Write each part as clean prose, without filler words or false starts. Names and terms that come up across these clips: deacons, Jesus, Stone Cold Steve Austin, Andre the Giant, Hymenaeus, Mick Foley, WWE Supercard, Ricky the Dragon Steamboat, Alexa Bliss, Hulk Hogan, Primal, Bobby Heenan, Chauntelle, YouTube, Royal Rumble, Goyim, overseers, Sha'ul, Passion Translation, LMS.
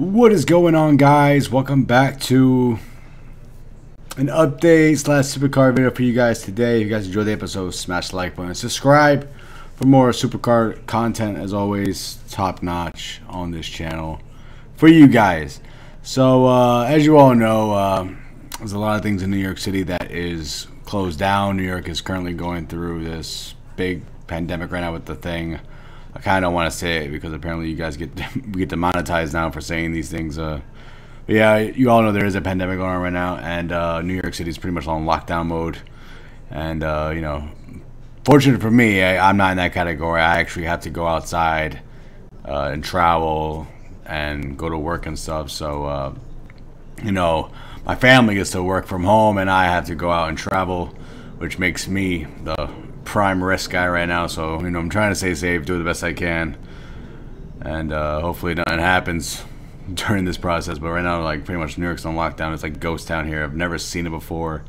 What is going on, guys? Welcome back to an update / Supercard video for you guys today. If you guys enjoyed the episode, smash the like button, subscribe for more Supercard content, as always top notch on this channel for you guys. So as you all know, there's a lot of things in New York City that is closed down. New York is currently going through this big pandemic right now with the thing. I kind of don't want to say it because apparently you guys get demonetized now for saying these things. But yeah, you all know there is a pandemic going on right now, and New York City is pretty much on lockdown mode. And you know, fortunate for me, I'm not in that category. I actually have to go outside and travel and go to work and stuff. So you know, my family gets to work from home, and I have to go out and travel, which makes me the prime risk guy right now. So you know, I'm trying to stay safe, do the best I can, and hopefully nothing happens during this process. But right now, like, pretty much New York's on lockdown. It's like ghost town here. I've never seen it before.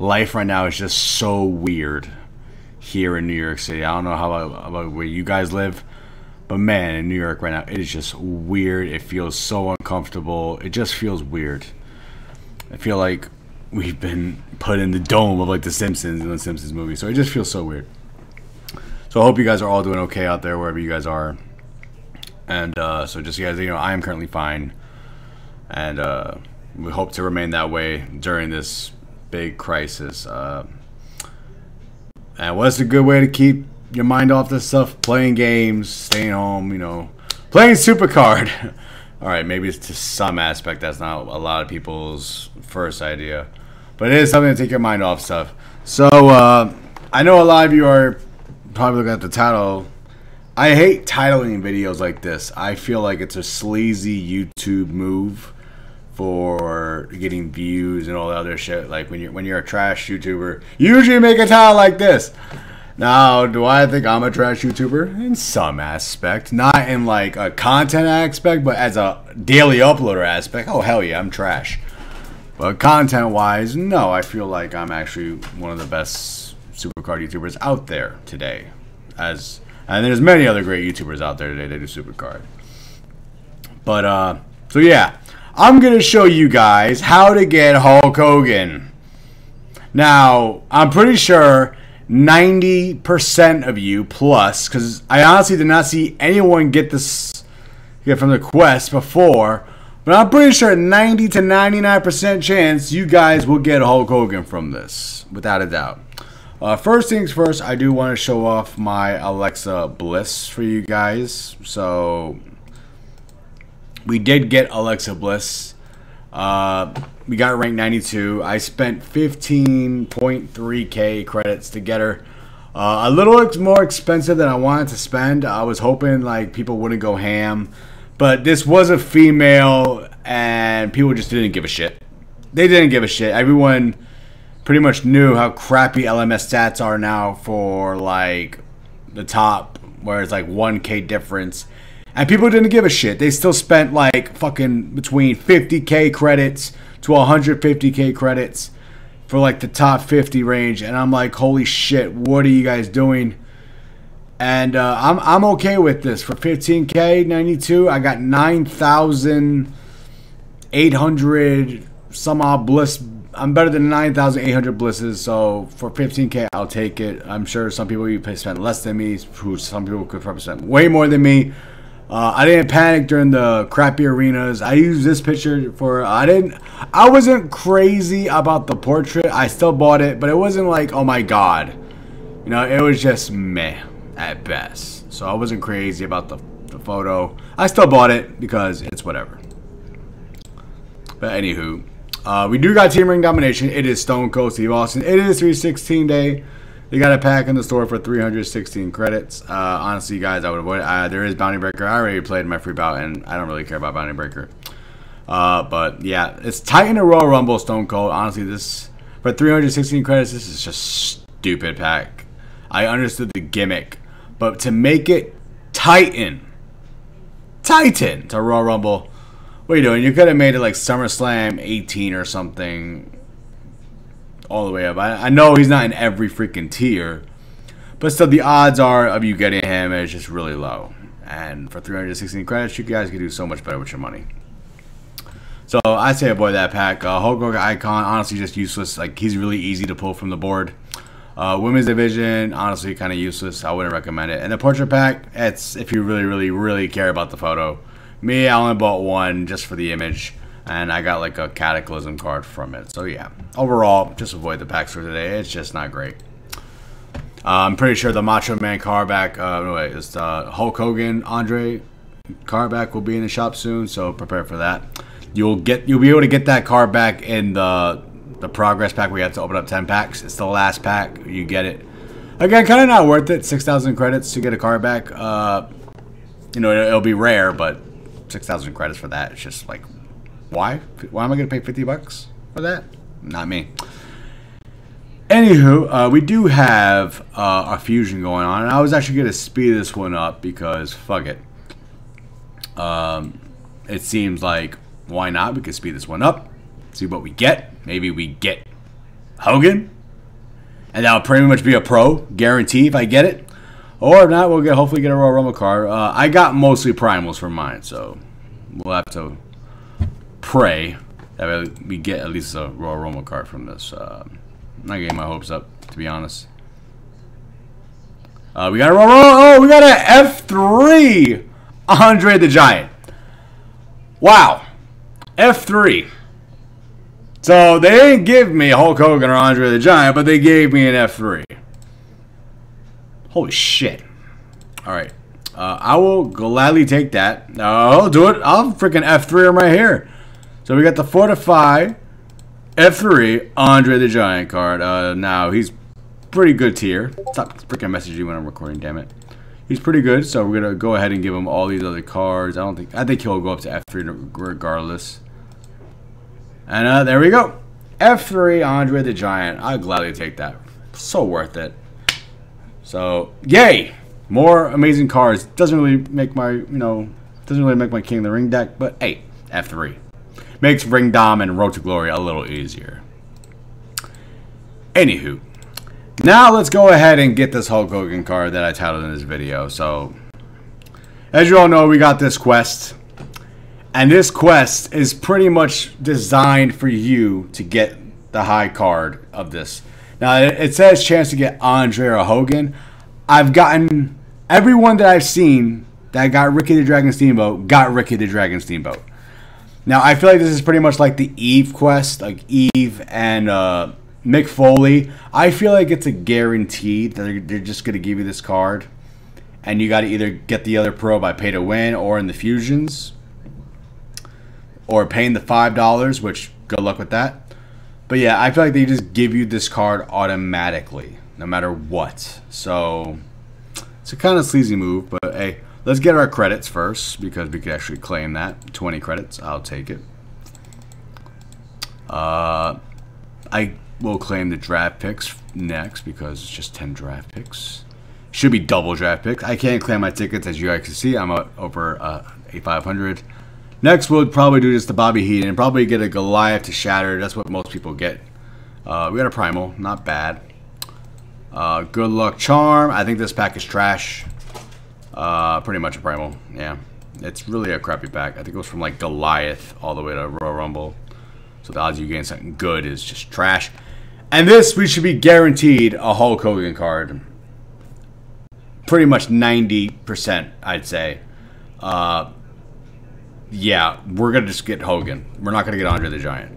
Life right now is just so weird here in New York City. I don't know how about where you guys live, but man, in New York right now, it is just weird. It feels so uncomfortable. It just feels weird. I feel like we've been put in the dome of like the Simpsons in the Simpsons movie. So it just feels so weird. So I hope you guys are all doing okay out there, wherever you guys are. And so just you guys, you know, I am currently fine. And we hope to remain that way during this big crisis. And what's a good way to keep your mind off this stuff? Playing games, staying home, you know, playing Supercard. All right, maybe it's to some aspect that's not a lot of people's first idea, but it is something to take your mind off stuff. So I know a lot of you are probably looking at the title. I hate titling videos like this. I feel like it's a sleazy YouTube move for getting views and all the other shit. Like when you're a trash YouTuber, you usually make a title like this. Now, do I think I'm a trash YouTuber? In some aspect. Not in like a content aspect, but as a daily uploader aspect. Oh, hell yeah, I'm trash. But content-wise, no, I feel like I'm actually one of the best Supercard YouTubers out there today. And there's many other great YouTubers out there today that do Supercard. But, so yeah. I'm going to show you guys how to get Hulk Hogan. Now, I'm pretty sure 90% of you plus, because I honestly did not see anyone get this from the quest before, but I'm pretty sure 90 to 99% chance you guys will get Hulk Hogan from this, without a doubt. First things first, I do want to show off my Alexa Bliss for you guys. So we did get Alexa Bliss. We got ranked 92. I spent 15.3k credits to get her. A little more expensive than I wanted to spend. I was hoping like people wouldn't go ham, but this was a female and people just didn't give a shit. They didn't give a shit. Everyone pretty much knew how crappy LMS stats are now for like the top, where it's like 1k difference. And people didn't give a shit. They still spent like fucking between 50k credits to 150k credits for like the top 50 range. And I'm like, holy shit, what are you guys doing? And I'm okay with this. For 15k 92, I got 9,800 some odd Bliss. I'm better than 9,800 Blisses. So for 15k, I'll take it. I'm sure some people you spent less than me. Some people could probably spend way more than me. I didn't panic during the crappy arenas. I used this picture for I wasn't crazy about the portrait. I still bought it, but it wasn't like, oh my god. You know, it was just meh at best. So I wasn't crazy about the photo. I still bought it because it's whatever. But anywho, we do got Team Ring Domination. It is Stone Cold Steve Austin. It is 316 day. You got a pack in the store for 316 credits. Honestly, you guys, I would avoid it. There is Bounty Breaker. I already played my free bout, and I don't really care about Bounty Breaker. But yeah, it's Titan and Royal Rumble, Stone Cold. Honestly, this for 316 credits, this is just stupid pack. I understood the gimmick, but to make it Titan to Royal Rumble, what are you doing? You could have made it like SummerSlam 18 or something. All the way up. I know he's not in every freaking tier, but still the odds are of you getting him is just really low. And for 316 credits, you guys could do so much better with your money. So I say avoid that pack. Hulk Hogan Icon, honestly just useless. Like, he's really easy to pull from the board. Women's division, honestly kind of useless. I wouldn't recommend it. And the portrait pack, it's if you really care about the photo. Me, I only bought one just for the image, and I got like a Cataclysm card from it. So yeah, overall, just avoid the packs for today. It's just not great. I'm pretty sure the Macho Man card back, Hulk Hogan, Andre card back will be in the shop soon, so prepare for that. You'll be able to get that card back in the progress pack. We have to open up 10 packs. It's the last pack. You get it. Again, kind of not worth it. 6,000 credits to get a card back. You know, it'll be rare, but 6,000 credits for that. It's just like, why? Why am I going to pay 50 bucks for that? Not me. Anywho, we do have our fusion going on, and I was actually going to speed this one up because fuck it. It seems like, why not? We could speed this one up, see what we get. Maybe we get Hogan, and that'll pretty much be a pro guarantee if I get it. Or if not, we'll get hopefully get a Royal Rumble card. I got mostly primals for mine, so we'll have to pray that we get at least a Royal Rumble card from this. I'm not getting my hopes up, to be honest. We got a Royal Rumble. Oh, we got an F3 Andre the Giant. Wow. F3. So they didn't give me Hulk Hogan or Andre the Giant, but they gave me an F3. Holy shit. Alright. I will gladly take that. I'll do it. I'll freaking F3 him right here. So we got the Fortify F3 Andre the Giant card. Now, he's pretty good tier. Stop freaking messaging when I'm recording, damn it. He's pretty good, so we're gonna go ahead and give him all these other cards. I think he'll go up to F3 regardless. And there we go, F3 Andre the Giant. I'd gladly take that. So worth it. So yay, more amazing cards. Doesn't really make my King of the Ring deck, but hey, F3 makes Ring Dom and Road to Glory a little easier. Anywho. Now let's go ahead and get this Hulk Hogan card that I titled in this video. So, as you all know, we got this quest. And this quest is pretty much designed for you to get the high card of this. Now, it says chance to get Andre or Hogan. I've gotten everyone that I've seen that got Ricky the Dragon Steamboat got Ricky the Dragon Steamboat. Now, I feel like this is pretty much like the Eve quest. Like Eve and... Mick Foley, I feel like it's a guarantee that they're just going to give you this card. And you got to either get the other pro by pay to win or in the fusions. Or paying the $5, which good luck with that. But yeah, I feel like they just give you this card automatically, no matter what. So, it's a kind of sleazy move, but hey, let's get our credits first because we could actually claim that. 20 credits, I'll take it. We'll claim the draft picks next because it's just 10 draft picks. Should be double draft picks. I can't claim my tickets, as you guys can see. I'm over 8,500. Next, we'll probably do just the Bobby Heenan and probably get a Goliath to shatter. That's what most people get. We got a Primal. Not bad. Good Luck Charm. I think this pack is trash. Pretty much a Primal. Yeah. It's really a crappy pack. I think it was from like Goliath all the way to Royal Rumble. So the odds of you getting something good is just trash. And this, we should be guaranteed a Hulk Hogan card. Pretty much 90%, I'd say. Yeah, we're going to just get Hogan. We're not going to get Andre the Giant.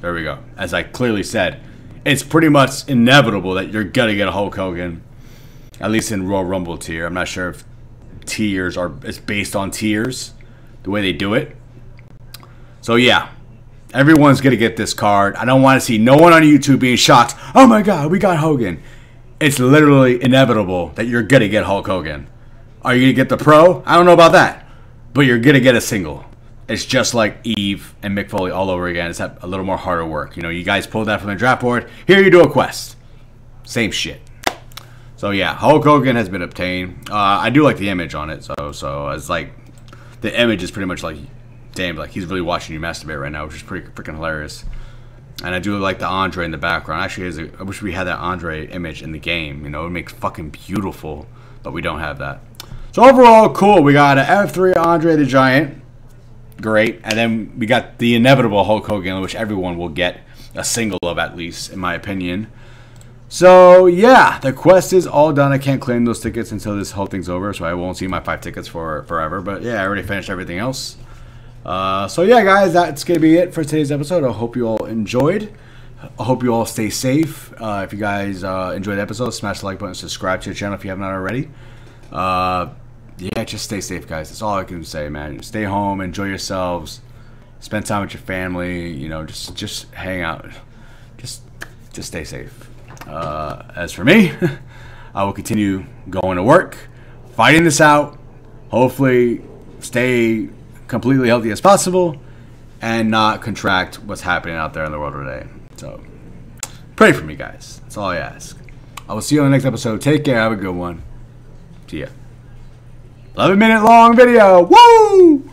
There we go. As I clearly said, it's pretty much inevitable that you're going to get a Hulk Hogan. At least in Royal Rumble tier. I'm not sure if tiers are... It's based on tiers, the way they do it. So yeah. Everyone's going to get this card. I don't want to see no one on YouTube being shocked. Oh my God, we got Hogan. It's literally inevitable that you're going to get Hulk Hogan. Are you going to get the pro? I don't know about that. But you're going to get a single. It's just like Eve and Mick Foley all over again. It's a little more harder work. You know, you guys pulled that from the draft board. Here you do a quest. Same shit. So yeah, Hulk Hogan has been obtained. I do like the image on it. So it's like, the image is pretty much like... Damn, like he's really watching you masturbate right now, which is pretty freaking hilarious. And I do like the Andre in the background. Actually, I wish we had that Andre image in the game. You know, it would make fucking beautiful, but we don't have that. So overall, cool. We got an F3 Andre the Giant. Great. And then we got the inevitable Hulk Hogan, which everyone will get a single of, at least, in my opinion. So, yeah, the quest is all done. I can't claim those tickets until this whole thing's over, so I won't see my 5 tickets for forever. But, yeah, I already finished everything else. So, yeah, guys, that's going to be it for today's episode. I hope you all enjoyed. I hope you all stay safe. If you guys enjoyed the episode, smash the like button, subscribe to the channel if you have not already. Yeah, just stay safe, guys. That's all I can say, man. Stay home, enjoy yourselves, spend time with your family. You know, just hang out. Just stay safe. As for me, I will continue going to work, fighting this out. Hopefully, stay completely healthy as possible, and not contract what's happening out there in the world today. So, pray for me, guys. That's all I ask. I will see you on the next episode. Take care. Have a good one. See ya. 11-minute long video. Woo!